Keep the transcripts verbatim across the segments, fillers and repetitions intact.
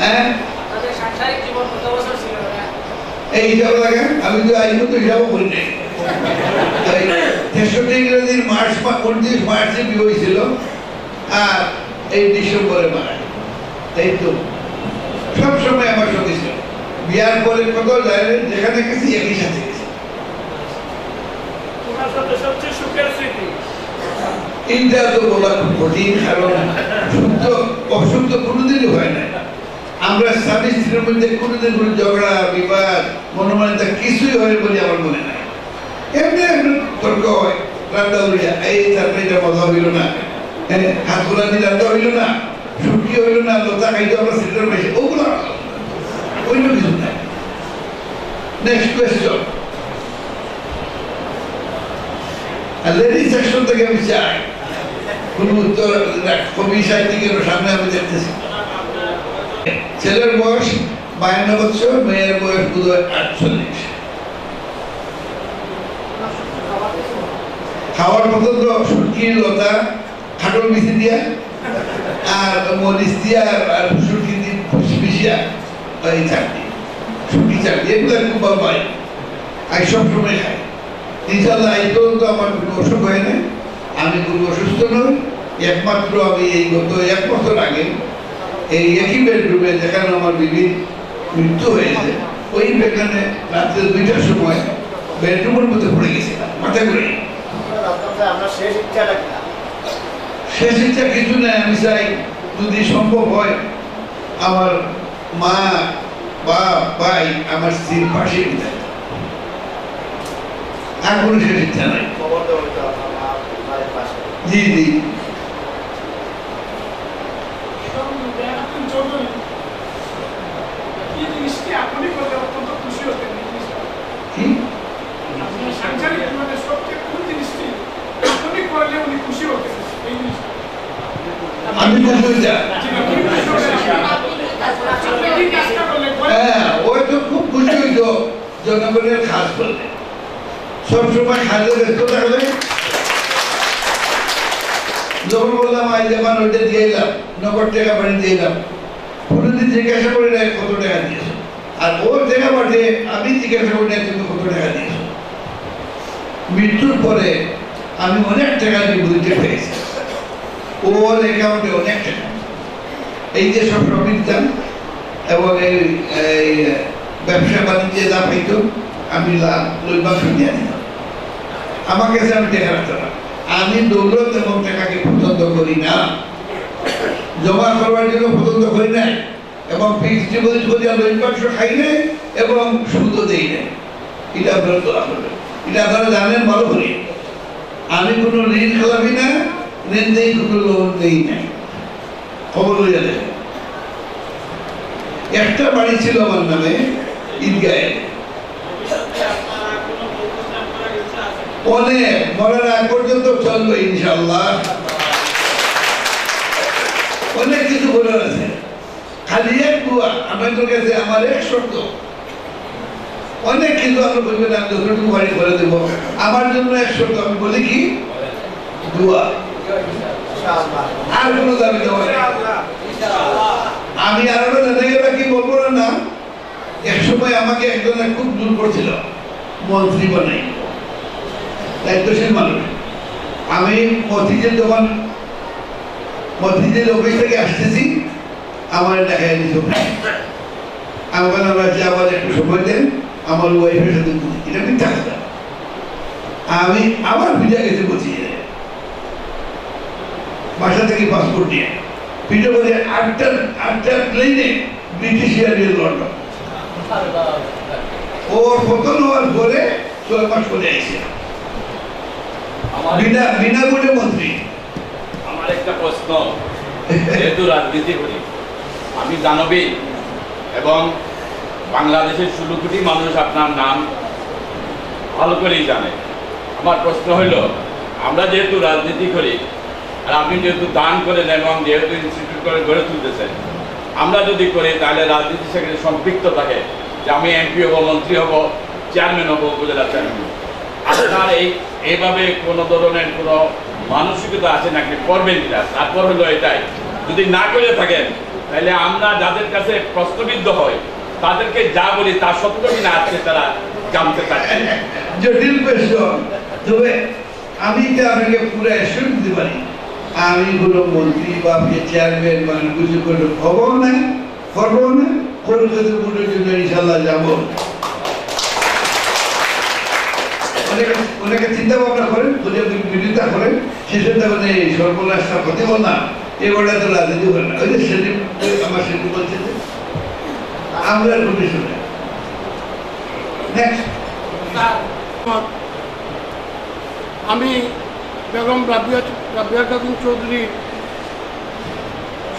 হ্যাঁ তাহলে সাংসারিক জীবন কত বছর ছিল না এই হিসাব লাগে আমি তো আইন তো হিসাব করি নাই তাই তেষট্টি দিন মার্চ বা উনত্রিশ মার্চে বিয়ে হয়েছিল আর এই ডিসেম্বরে মারা গেল তাই তো সব সময় আমার সঙ্গে ছিল বিয়ার পরে কত যায় যেখানে গেছি একই সাথে গেছি তোমার সাথে সবচেয়ে সুখের স্মৃতি ইন্ডিয়া তো বলা খুব কঠিন কারণ শুদ্ধ অশুদ্ধ কোনোদিনই হয় না আমরা স্বামী স্ত্রীর মধ্যে কোনোদিন কোনো ঝগড়া বিবাদ মনোমালিতা কিছুই হয় বলে আমার মনে নাই এমনি এমনি তর্ক হয় রান্না উড়িয়া এই তারপরে এটা মজা হইল না হ্যাঁ হাত গোলা দিয়ে রান্না হইল না সুটকি হইল না লোতা খাইতে আমরা স্ত্রীর পাইছি ওগুলো অন্য কিছু নাই নেক্সট কোয়েশ্চন লেডিস সেকশন থেকে আমি চাই কোনো উত্তর কবি সাহিত্যিকের সামনে আমি দেখতেছি ছেলের বয়স বায়ান্ন বছর মেয়ের বয়স বোধ হয় আটচল্লিশ খাওয়ার মতো তো সুটকি লতা খাটল মিশি দিয়া আর মরিচ দিয়া আর সুটকি দিয়ে মিশিয়া এই চাটনি সুটকি চাটনি এগুলো খুব ভালো পাই আমি সবসময় খাই ইনশাল্লাহ এই পর্যন্ত আমার কোনো অসুখ হয় না আমি কোনো অসুস্থ নই একমাত্র আমি এই গত এক বছর আগে এই একই বেডরুমে যেখানে আমার বিবির মৃত্যু হয়েছে ওই বেখানে রাত্রে দুইটার সময় বেডরুমের মধ্যে পড়ে গেছিলাম মাথা ঘুরে শেষ ইচ্ছা কিছু নেই আমি চাই যদি সম্ভব হয় আমার মা বাপ ভাই আমার স্ত্রীর পাশে যায় আর কোনো শেষ ইচ্ছা নাই জি জি আমি হ্যাঁ ওই তো খুব খুশি হইত জনগণের কাজ করলে সবসময় খাদ্য ব্যস্ত থাকবে যখন বললাম আজ আমার ওইটা দিয়ে এলাম নগদ টাকা পাঠিয়ে দিয়ে এলাম কোনোদিন জিজ্ঞাসা করি না কত টাকা দিয়েছো আর ওর জায়গা পাঠিয়ে আমি জিজ্ঞাসা করি না তুমি কত টাকা দিয়েছো মৃত্যুর পরে আমি অনেক টাকা বিভূতিতে পেয়েছি ওর অ্যাকাউন্টে অনেক টাকা এই যে সব সমিতাম এবং এই ব্যবসা বাণিজ্যে লাভ হইত আমি লাভ লইবার শুনিয়া দিতাম আমার কাছে আমি টাকা রাখতাম আমি দৌলত এবং টাকাকে পছন্দ করি না জমা করবার জন্য পছন্দ করি নাই এবং ফিক্সড ডিপোজিট করিয়া লইবার খাই নাই এবং সুদও দেই নাই এটা আপনারা দোয়া করবেন এটা আপনারা জানেন ভালো করি আমি কোনো ঋণ খেলাবি না ঋণ দেই কোনো লোন দেই না খবর হয়ে যাবে একটা বাড়ি ছিল আমার নামে ঈদগাহে অনেক মরার আগ পর্যন্ত চলবে ইনশাল্লাহ অনেক কিছু বলার আছে খালি এক দোয়া আপনাদের কাছে আমার এক শর্ত অনেক কিন্তু আমরা বলবেন আমি যতটুকু বাড়ি করে দেবো আমার জন্য এক শর্ত আমি বলি কি দোয়া আর কোনো দাবি দেওয়া আমি আরো জানে গেলে কি বলবো না এক সময় আমাকে একজনে খুব দূর করছিল মন্ত্রী বানাই দায়িত্বশীল মানুষ আমি মতিঝিল যখন মতিঝিল অফিস থেকে আসতেছি আমার দেখা দিত আমার আবার একটু সময় দেন আমার ওয়াইফের সাথে এটা মিথ্যা কথা আমি আবার ভিজা গেছি মতিঝিল বাসা থেকে পাসপোর্ট নিয়ে ভিডিও করে আটটা আটটার প্লেনে ব্রিটিশ এয়ারওয়েজ লন্ডন ওর পতন হওয়ার পরে ছয় মাস করে আসছে আমার একটা প্রশ্ন যেহেতু রাজনীতি করি আমি জানবি এবং বাংলাদেশের ষোলো কোটি মানুষ আপনার নাম ভালো করেই জানে আমার প্রশ্ন হইল আমরা যেহেতু রাজনীতি করি আর আপনি যেহেতু দান করেন এবং যেহেতু ইনস্টিটিউট করে গড়ে তুলতেছেন আমরা যদি করি তাহলে রাজনীতির সেখানে সম্পৃক্ত থাকে যে আমি এমপি হব মন্ত্রী হব চেয়ারম্যান হব উপজেলা চেয়ারম্যান আপনার এই এইভাবে কোনো ধরনের কোনো মানসিকতা আছে নাকি করবেন কিনা তারপর হলো এটাই যদি না করে থাকেন তাহলে আমরা যাদের কাছে প্রশ্নবিদ্ধ হয় তাদেরকে যা বলি তা সত্য কিনা আজকে তারা জানতে পারছে। জটিল প্রশ্ন, তবে আমি তো আপনাকে পুরো অ্যাসিওর দিতে পারি আমি কোনো মন্ত্রী বা আপনি চেয়ারম্যান বা কিছু করে খবর নেই করবো না কলকাতা বোর্ডের জন্য ইনশাল্লাহ যাবো। অনেকে অনেকে চিন্তা ভাবনা করেন বিরোধিতা করেন সেসব তাহলে সর্বনাশটা হতেও না এবারটা তো রাজনীতি করে না। ওই যে সেদিন আমার সেদিন বলছে যে আমরা ঘুরে শুনে আমি বেগম রাবিয়া রাবিয়া খাতুন চৌধুরীর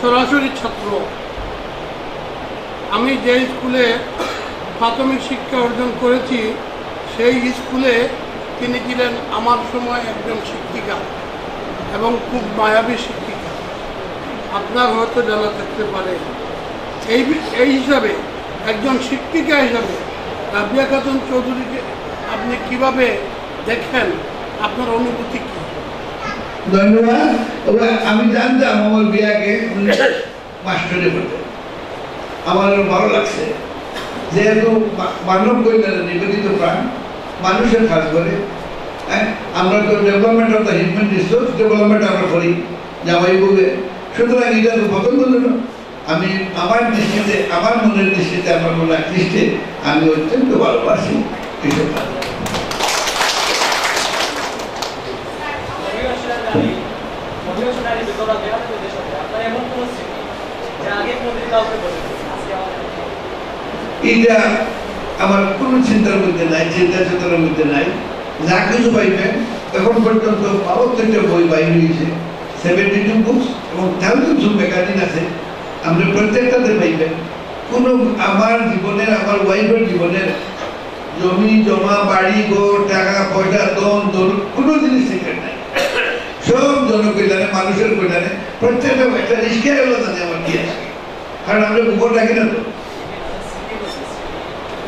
সরাসরি ছাত্র। আমি যে স্কুলে প্রাথমিক শিক্ষা অর্জন করেছি সেই স্কুলে তিনি ছিলেন আমার সময় একজন শিক্ষিকা এবং খুব মায়াবী শিক্ষিকা, আপনার হয়তো জানা থাকতে পারে। এই এই হিসাবে একজন শিক্ষিকা হিসাবে রাবিয়া খাতুন চৌধুরীকে আপনি কিভাবে দেখেন, আপনার অনুভূতি কী? ধন্যবাদ। আমি জানতাম আমার বিয়াকে মাস্টারে পড়তেন, আমার ভালো লাগছে যেহেতু মানব কল্যাণে নিবেদিত প্রাণ মানুষের কাজ করে। হ্যাঁ, আমরা তো development of the human resource development আমরা করি জামাই বলে, সুতরাং এটা তো পছন্দ জন্য আমি আমার দৃষ্টিতে আমার মনের দৃষ্টিতে আমার মনে দৃষ্টি আমি অত্যন্ত ভালোবাসি এসব কাজ। এটা আমার কোনো চিন্তার মধ্যে নাই, চিন্তা চেতনার মধ্যে নাই। যা কিছু পাইবেন এখন পর্যন্ত প্রত্যেকটা বই বাইর হয়েছে, সেভেন্টি টু বুকস এবং থাউজেন্ড অফ ম্যাগাজিন আছে, আপনি প্রত্যেকটাতে পাইবেন। কোনো আমার জীবনের আমার ওয়াইফের জীবনের জমি জমা বাড়ি ঘর টাকা পয়সা দম দল কোনো জিনিস সিক্রেট নাই, সব জনকল্যাণে মানুষের কল্যাণে প্রত্যেকটা একটা রিস্কে হলো জানি আমার কি আছে, কারণ আমরা গোপন রাখি না তো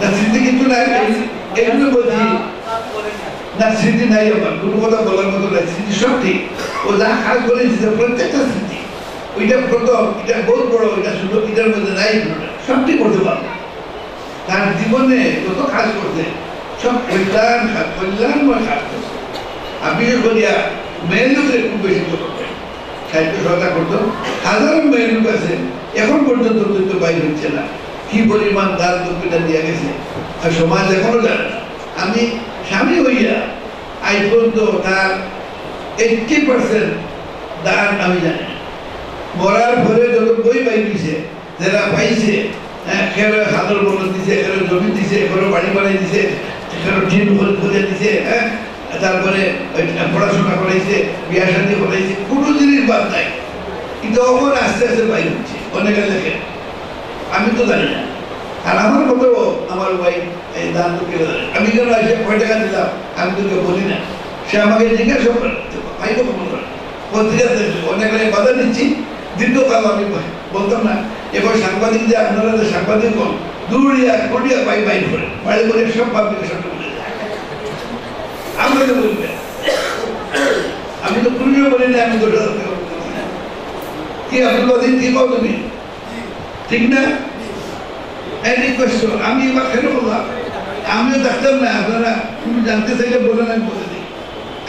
না স্মৃতি কিন্তু নাই। এগুলো বলছি না স্মৃতি নাই আমার কোনো কথা বলার মতো নাই, স্মৃতি সব ঠিক। ও যা কাজ করেছি প্রত্যেকটা স্মৃতি ওইটা প্রথম এটা বহু বড় ওইটা শুধু এটার মধ্যে নাই, সবটি করতে পারবো। তার জীবনে যত কাজ করছে সব কল্যাণ কল্যাণময় কাজ করছে। আমি বলিয়া মেয়ের লোকের খুব বেশি সাহিত্য সহায়তা করতো, হাজারো মেয়ের লোক আছে এখন পর্যন্ত তথ্য বাইর হচ্ছে না কি পরিমাণ দান দক্ষিণা দিয়ে গেছে আর সমাজ এখনো জানে না। আমি স্বামী হইয়া আজ পর্যন্ত তার এইটটি পার্সেন্ট দান আমি জানি না। মরার ফলে যত বই বাই দিছে যারা পাইছে, এখানে হাতল বল দিছে, এখানে জমি দিছে, এখানে বাড়ি বানাই দিছে, এখানে টিন ঘর খুঁজে দিছে, হ্যাঁ তারপরে পড়াশোনা করাইছে, বিয়া শাদি করাইছে, কোনো জিনিস বাদ নাই। কিন্তু অমন আস্তে আস্তে বাইর হচ্ছে অনেকে লেখে, আমি তো জানি না। আর আমার মতো আমার ওয়াইফ এই দান তো কেউ জানে, আমি কেন এসে কয় টাকা দিলাম আমি তো কেউ বলি না, সে আমাকে জিজ্ঞাসা করে ভাইকে ফোন করে পত্রিকা দেখছে অনেক বাধা দিচ্ছি দীর্ঘকাল আমি বলতাম না। এবার সাংবাদিক যে আপনারা যে সাংবাদিক হন দূরিয়া কটিয়া বাই বাই করে বাইরে করে সব পাবলিকেশন বলে যায়, আমরা তো বলি না, আমি তো কুড়িও বলি না, আমি তো কি আব্দুল কাদির কি পাও তুমি ঠিক না। Any question? আমি এবার কেন বললাম আমিও দেখতাম না, আপনারা তুমি জানতে চাইলে বলেন আমি বলে দিই,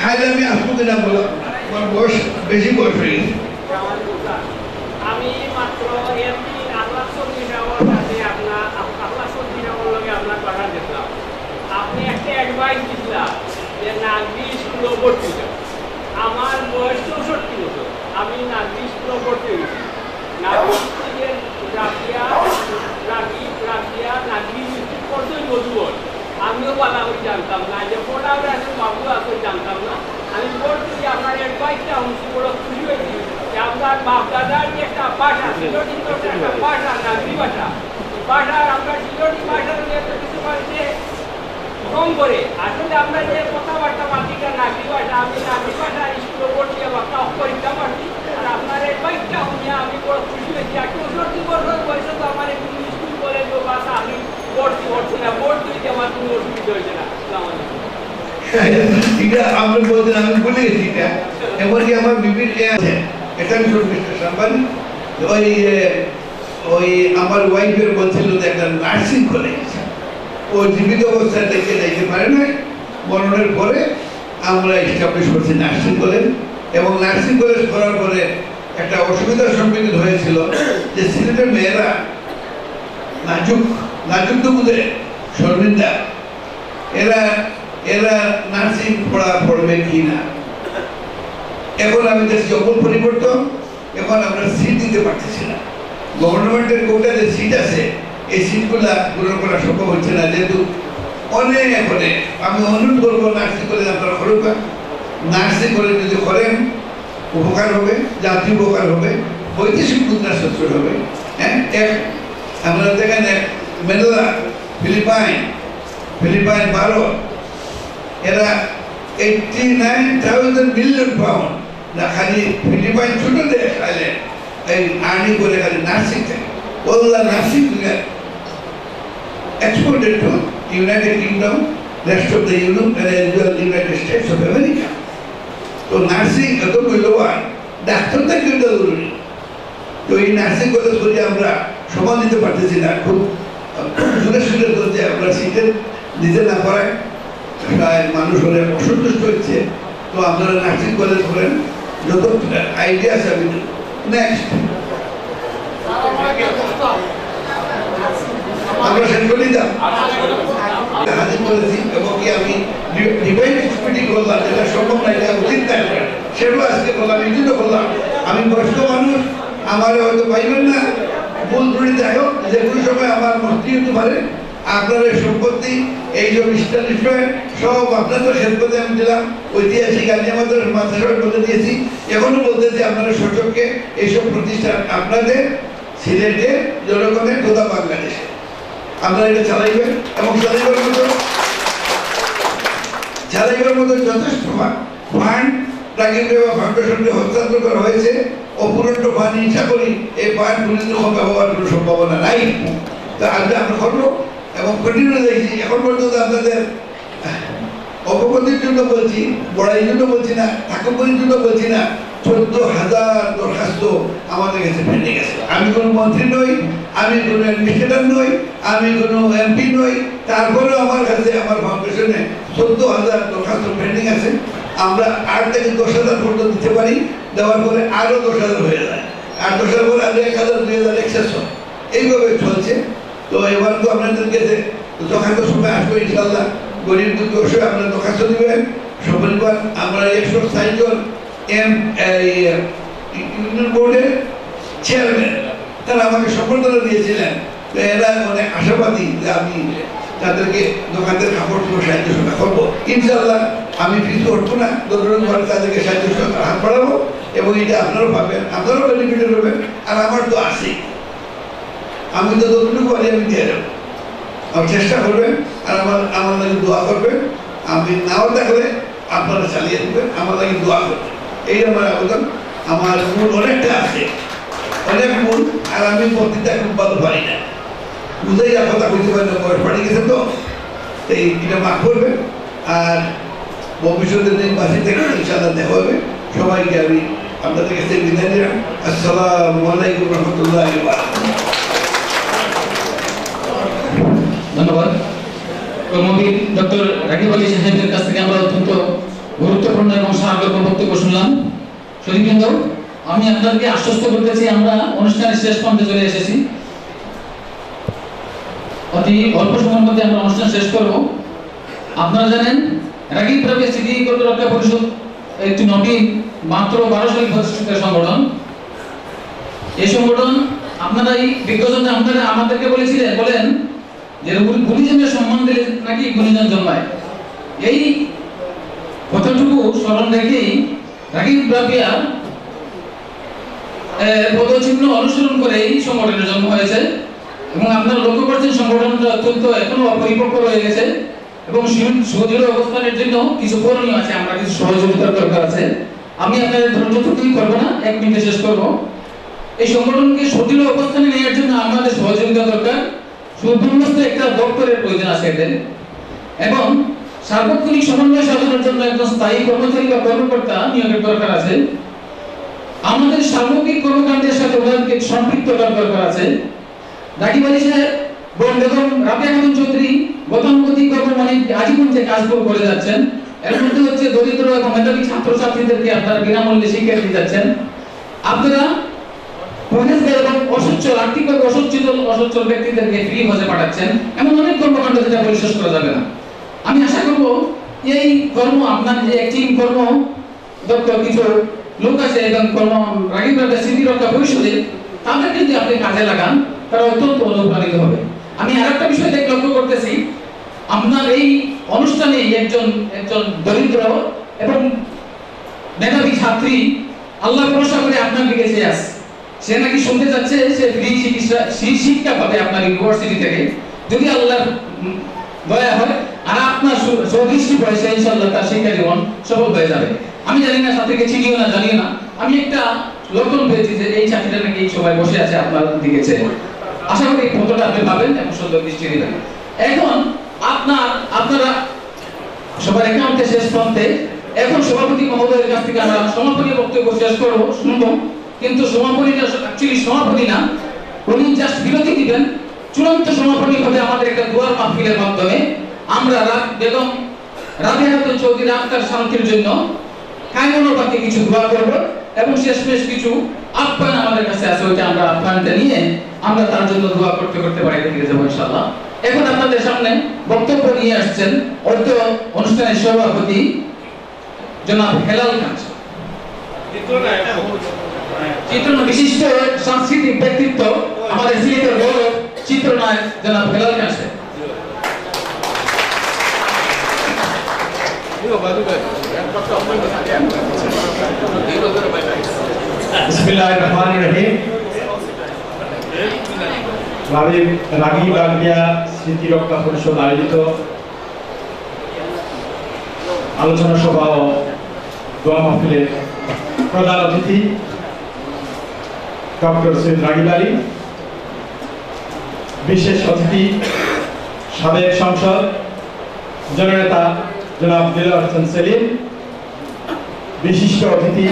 খাইলে আমি আসবো কিনা বললাম, আমার বয়স বেশি বয়স হয়ে গেছে। আমার বয়স চৌষট্টি মতো, আমি নাগরি স্কুলে পড়তে গেছি, আমিও বলা আমি জানতাম না যে পড়া আসলে বাবু আসলে জানতাম না। আমি পড়তেছি আপনার অ্যাডভাইসটা অংশ বড় খুশি হয়েছি যে আপনার বাপ দাদার যে একটা ভাষা ছিল একটা ভাষা নাগরি ভাষা ভাষার আমরা সিলোটি ভাষার কিছু মানুষে কম করে আসলে আমরা যে কথাবার্তা মাতিটা নাগরি ভাষা আমি নাগরি ভাষা স্কুলে পড়ছি আবার টপ পরীক্ষা পাচ্ছি। আর আপনার অ্যাডভাইসটা শুনে আমি বড় খুশি হয়েছি। আর চৌষট্টি বছর বয়সে তো আমার একটু স্কুল কলেজ ভাষা আমি সাংবাদিক ওই আমার ওয়াইফের বলছিল দেখেন নার্সিং কলেজ ও জীবিত অবস্থায় দেখে যাইতে পারে না মরণের পরে আমরা এস্টাবলিশ করছি নার্সিং কলেজ এবং নার্সিং কলেজ করার পরে একটা অসুবিধার সম্মুখীন হয়েছিল যে সিলেটের মেয়েরা নাজুক নাজুক দুপুরে শর্মিন্দা এরা এরা নার্সিং পড়া পড়বে কি না এখন আমাদের যখন পরিবর্তন এখন আমরা সিট দিতে পারতেছি না গভর্নমেন্টের কোটা যে সিট আছে এই সিটগুলা পূরণ করা সম্ভব হচ্ছে না যেহেতু অনেক অনেক আমি অনুরোধ করবো নার্সিং কলেজ আপনারা করুক নার্সিং কলেজ যদি করেন উপকার হবে জাতীয় উপকার হবে বৈদেশিক মুদ্রা সচ্ছল হবে হ্যাঁ এক আপনারা দেখেন এক মেডেলা ফিলিপাইন ফিলিপাইন ভারত এরা eighty nine thousand million pound না খালি ফিলিপাইন ছোট দেশ আইলেন এই আর্নিং করে খালি নার্সিং থাকে ওলা nursing exported to United Kingdom rest of the Europe United States of America তো নার্সিং এত মূল্যবান ডাক্তার থাকতে জরুরি তো এই নার্সিং কলেজ করে আমরা সমান দিতে পারতেছি না খুব দূরে সুরে করতে আমরা সিটে দিতে না পারায় প্রায় মানুষ হলে অসন্তুষ্ট হচ্ছে তো আপনারা নার্সিং কলেজ করেন যত আইডিয়া আছে আমি নেক্সট আমরা শেষ করি যান হাজির করেছি এবং কি আমি করলাম যেটা সম্ভব না এটা উচিত না সেটাও আজকে বললাম নিজেও বললাম আমি বয়স্ক মানুষ আমার হয়তো পাইবেন না ভুল ত্রুটি যাই হোক যে কোনো সময় আমার মস্তি হতে পারে আপনার এই সম্পত্তি এই যে ইনস্টলমেন্ট সব আপনাদের সম্পত্তি আমি দিলাম ঐতিহাসিক আজকে আমাদের মাথায় বলে দিয়েছি এখনো বলতেছি আপনারা সচককে এইসব প্রতিষ্ঠান আপনাদের সিলেটে জনগণের গোদা বাংলাদেশে আপনারা এটা চালাইবেন এবং চালাইবার মতো চালাইবার মতো যথেষ্ট ফান্ড প্রাকৃতিক বিভাগ ফাউন্ডেশনকে হস্তান্তর করা হয়েছে অপুরন্ত ফান্ড ইচ্ছা করি এই ফান্ড ব্যবহার কোনো সম্ভাবনা নাই তা আজকে আমরা করলো এবং কন্টিনিউ দেখছি এখন পর্যন্ত আপনাদের অপগতির জন্য বলছি বড়াইয়ের জন্য বলছি না ঠাকুরের জন্য বলছি না চোদ্দ হাজার দরখাস্ত আমাদের কাছে ফেটে গেছে আমি কোনো মন্ত্রী নই আমি কোনো অ্যাডমিনিস্ট্রেটর নই আমি কোনো এমপি নই তারপরেও আমার কাছে আমার ফাউন্ডেশনে চোদ্দ হাজার দরখাস্ত পেন্ডিং আছে আমরা আট থেকে দশ হাজার পর্যন্ত দিতে পারি দেওয়ার পরে আরও দশ হাজার হয়ে যায় আর দশ হাজার পরে আরও এক হাজার দুই হাজার একশেষ হয় এইভাবে চলছে তো এবার তো আপনাদের কাছে দরখাস্ত সময় আসবো ইনশাল্লাহ গরিব দুঃখী অবশ্যই আপনারা দরখাস্ত দেবেন সপরিবার আমরা একশো ষাট জন এম ইউনিয়ন বোর্ডের চেয়ারম্যান তারা আমাকে সম্বর্ধনা দিয়েছিলেন তো এরা অনেক আশাবাদী যে আমি তাদেরকে দোকানদের কাপড় কোনো সাহায্য সহায়তা করবো ইনশাল্লাহ আমি কিছু করবো না দোকান ঘরে তাদেরকে সাহায্য সহায়তা হাত বাড়াবো এবং এটা আপনারাও পাবেন আপনারাও বেনিফিটেড হবেন আর আমার তো আসি আমি তো যতটুকু পারি আমি দিয়ে যাবো আমার চেষ্টা করবেন আর আমার আমার লাগে দোয়া করবেন আমি নাও থাকলে আপনারা চালিয়ে দেবেন আমার লাগে দোয়া করবেন এই আমার আবেদন আমার মূল অনেকটা আছে অনেক মূল আর আমি বক্তৃতা খুব ভালো পারি না বুঝাই আর কথা বুঝতে পারি না বয়স পাড়ি গেছে তো এই এটা মাফ করবেন আর ভবিষ্যতের দিন বাসি থেকে ইনশাআল্লাহ দেখা হবে সবাইকে আমি আপনাদের কাছে বিদায় নিলাম আসসালামু আলাইকুম রহমতুল্লাহি ওয়া বারাকাতুহু ধন্যবাদ কর্মবীর ডক্টর রাকিব আলী সাহেবের কাছ থেকে আমরা অত্যন্ত গুরুত্বপূর্ণ এবং সার্থক বক্তব্য শুনলাম সুধীবৃন্দ আমি আপনাদেরকে আশ্বস্ত করতে চাই আমরা অনুষ্ঠানের শেষ পর্যন্ত চলে এসেছি অতি অল্প সময়ের মধ্যে আমরা অনুষ্ঠান শেষ করব আপনারা জানেন রাকিব প্রভে সিটি কল্যাণ রক্ষা পরিষদ একটি নবীন মাত্র বারো সালে প্রতিষ্ঠিত সংগঠন এই সংগঠন আপনারা এই বিজ্ঞজন আপনারা আমাদেরকে বলেছিলেন বলেন যে গুণীজনের সম্মান দিলে নাকি গুণীজন জন্মায় এই কথাটুকু স্মরণ রেখেই রাকিব রাফিয়া পদচিহ্ন অনুসরণ করে এই সংগঠনের জন্ম হয়েছে এবং আপনারা লক্ষ্য করছেন সংগঠনটা অত্যন্ত এখনো অপরিপক্ক হয়ে গেছে এবং সুদৃঢ় অবস্থানের জন্য কিছু করণীয় আছে আমরা কিছু সহযোগিতার দরকার আছে আমি আপনাদের ধৈর্যটুকুই করবো না এক মিনিটে শেষ করবো এই সংগঠনকে সুদৃঢ় অবস্থানে নেওয়ার জন্য আমাদের সহযোগিতা দরকার সুবিন্যস্ত একটা দপ্তরের প্রয়োজন আছে এদের এবং সার্বক্ষণিক সমন্বয় সাধনের জন্য একজন স্থায়ী কর্মচারী বা কর্মকর্তা নিয়োগের দরকার আছে আমাদের সামগ্রিক কর্মকাণ্ডের সাথে ওনাকে সম্পৃক্ত করা আছে। দাকিবাড়ি সাহেব বোন বেগম রাবিয়া খাতুন চৌধুরী গতানুগতিক কর্ম মানে আজীবন যে কাজগুলো করে যাচ্ছেন এর মধ্যে হচ্ছে দরিদ্র এবং মেধাবী ছাত্রছাত্রীদেরকে আপনারা বিনামূল্যে শিক্ষা দিয়ে যাচ্ছেন। আপনারা পরিষ্কার এবং অসচ্ছল আর্থিকভাবে অসচ্ছল অসচ্ছল ব্যক্তিদেরকে ফ্রি হজে পাঠাচ্ছেন, এমন অনেক কর্মকাণ্ড যেটা পরিশেষ করা যাবে না। আমি আশা করব এই কর্ম আপনার যে একটি কর্ম দপ্তর কিছু লোক আছে এবং কর্ম রাগিবরা স্মৃতি রক্ষা পরিষদে তাদের যদি আপনি কাজে লাগান তারা অত্যন্ত অনুপ্রাণিত হবে। আমি আর একটা বিষয় দেখ লক্ষ্য করতেছি, আপনার এই অনুষ্ঠানে একজন একজন দরিদ্র এবং মেধাবী ছাত্রী আল্লাহ ভরসা করে আপনার দিকে চেয়ে আসছে, সে নাকি শুনতে চাচ্ছে সে ফ্রি চিকিৎসা ফ্রি শিক্ষা পাবে আপনার ইউনিভার্সিটি থেকে যদি আল্লাহর দয়া হয় আর আপনার সদৃষ্টি পয়সা ইনশাআল্লাহ তার শিক্ষা জীবন সফল হয়ে যাবে। আমি জানি না ছাত্রীকে চিনিও না জানিও না, আমি একটা লক্ষণ পেয়েছি যে এই ছাত্রীরা নাকি সবাই বসে আছে আপনার দিকে চেয়ে। আশা করি এই ফটোটা আপনি পাবেন এবং সুন্দর দৃষ্টি দেবেন। এখন আপনার আপনারা সবার একান্তে শেষ প্রান্তে এখন সভাপতি মহোদয়ের কাছ থেকে আমরা সমাপনী বক্তব্য শেষ করবো শুনবো, কিন্তু সমাপনীটা অ্যাকচুয়ালি সমাপনী না, উনি জাস্ট বিরতি দিবেন। চূড়ান্ত সমাপনী হবে আমাদের একটা দোয়ার মাহফিলের মাধ্যমে। আমরা বেগম রাবিয়া খাতুন চৌধুরী আক্তার শান্তির জন্য কায়মনোবাদে কিছু দোয়া করব এবং শেষমেশ কিছু আহ্বান আমাদের কাছে আছে, ওইটা আমরা আহ্বানটা নিয়ে আমরা তার জন্য দোয়া করতে করতে বাড়িতে ফিরে যাবো ইনশাআল্লাহ। এখন আপনাদের সামনে বক্তব্য নিয়ে আসছেন অর্থ অনুষ্ঠানের সভাপতি জনাব হেলাল খান, চিত্রনায়ক বিশিষ্ট সাংস্কৃতিক ব্যক্তিত্ব আমাদের সিলেটের গৌরব চিত্রনায়ক জনাব হেলাল খান। বিসমিল্লাহির রহমানির রহিম। রাগিবরা স্মৃতি রক্ষা পরিষদ আয়োজিত আলোচনা সভা ও দোয়া মাহফিলের প্রধান অতিথি ডক্টর সৈয়দ রাগিব আলী, বিশেষ অতিথি সাবেক সংসদ জননেতা জনাব দিলাওয়ার হোসেন সেলিম, বিশিষ্ট অতিথি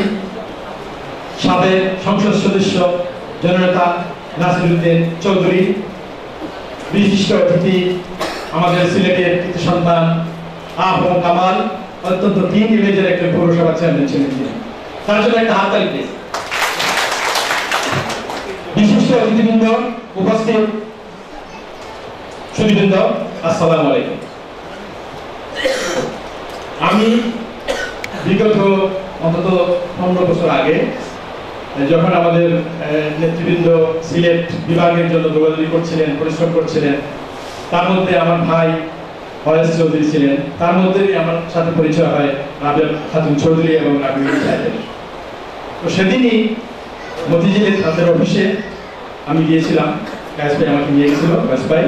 সাবেক সংসদ সদস্য জননেতা নাসিরুদ্দিন চৌধুরী, বিশিষ্ট অতিথি আমাদের সিলেটের কৃতি সন্তান আহম কামাল, অত্যন্ত তিন ইমেজের একটা পৌরসভা চেয়ারম্যান ছিলেন তিনি, তার জন্য একটা হাততালি পেয়েছে। বিশিষ্ট অতিথিবৃন্দ, উপস্থিত সুধীবৃন্দ, আসসালামু আলাইকুম। আমি বিগত অন্তত পনেরো বছর আগে যখন আমাদের নেতৃবৃন্দ সিলেট বিভাগের জন্য দৌড়াদৌড়ি করছিলেন, পরিশ্রম করছিলেন, তার মধ্যে আমার ভাই ফয়েজ চৌধুরী ছিলেন, তার মধ্যেই আমার সাথে পরিচয় হয় রাবিয়া খাতুন চৌধুরী এবং রাবিয়া সাহেবের। তো সেদিনই মতিঝিলের তাদের অফিসে আমি গিয়েছিলাম, গ্যাস ভাই আমাকে নিয়ে গেছিল গ্যাস ভাই।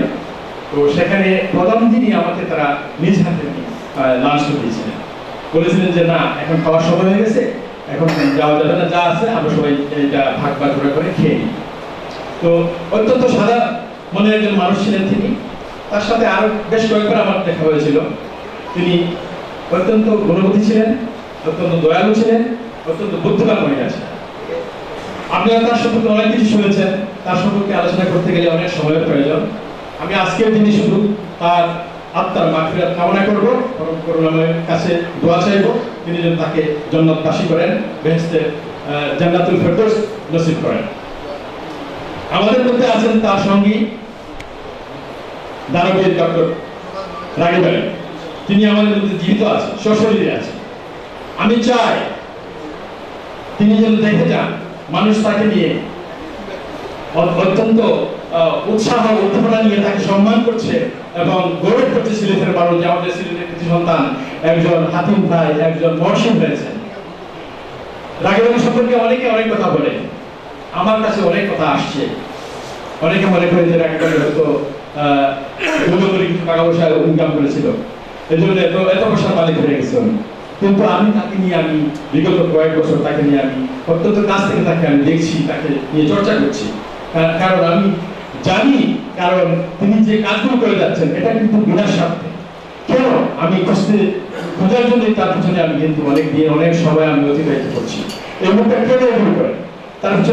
তো সেখানে প্রথম দিনই আমাকে তারা নিজ হাতে লাঞ্চ দিয়েছিলেন, বলেছিলেন যে না এখন খাওয়ার সময় হয়ে গেছে, এখন যাওয়া যাবে না, যা আছে আমরা সবাই এটা ভাগ ভাগ করে করে খেয়ে নিই। তো অত্যন্ত সাদা মনে একজন মানুষ ছিলেন তিনি, তার সাথে আরও বেশ কয়েকবার আমার দেখা হয়েছিল। তিনি অত্যন্ত গুণবতী ছিলেন, অত্যন্ত দয়ালু ছিলেন, অত্যন্ত বুদ্ধিমান মহিলা ছিলেন। আপনারা তার সম্পর্কে অনেক কিছু শুনেছেন, তার সম্পর্কে আলোচনা করতে গেলে অনেক সময়ের প্রয়োজন। আমি আজকের দিনে শুধু তার আত্মার মাগফিরাত কামনা করব, পরম করুণাময়ের কাছে দোয়া চাইব তিনি যেন তাকে জান্নাতবাসী করেন, বেহেশতে জান্নাতুল ফেরদৌস নসিব করেন। আমাদের মধ্যে আছেন তার সঙ্গী দানবীর ডক্টর রাগিব আলী, তিনি আমাদের মধ্যে জীবিত আছেন, সশরীরে আছেন। আমি চাই তিনি যেন দেখে যান মানুষ তাকে নিয়ে অত্যন্ত উৎসাহ উদ্দীপনা নিয়ে তাকে সম্মান করছে এবং গৌরব করছে সিলেটের মানুষ যে আমাদের সিলেটের কৃতি সন্তান একজন হাতিম ভাই, একজন মহসিন হয়েছেন। রাগিব আলী সম্পর্কে অনেকে অনেক কথা বলে, আমার কাছে অনেক কথা আসছে। অনেকে মনে করে যে রাগিব আলী হয়তো টাকা পয়সা ইনকাম করেছিল, এই জন্য এত পয়সার মালিক হয়ে গেছে। কিন্তু আমি তাকে নিয়ে আমি বিগত কয়েক বছর তাকে নিয়ে আমি অত্যন্ত কাছ থেকে তাকে আমি দেখছি, তাকে নিয়ে চর্চা করছি, কারণ আমি জানি কারণ তিনি যে কাজগুলো করে যাচ্ছেন এটা কিন্তু বিনা স্বার্থে। কেন আমি খুঁজতে খোঁজার জন্যই তার পিছনে আমি কিন্তু অনেক দিয়ে অনেক সময় আমি অতিবাহিত করছি। সম্মানিত সভাপতি,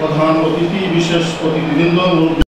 প্রধান অতিথি, বিশেষ অতিথিবৃন্দ,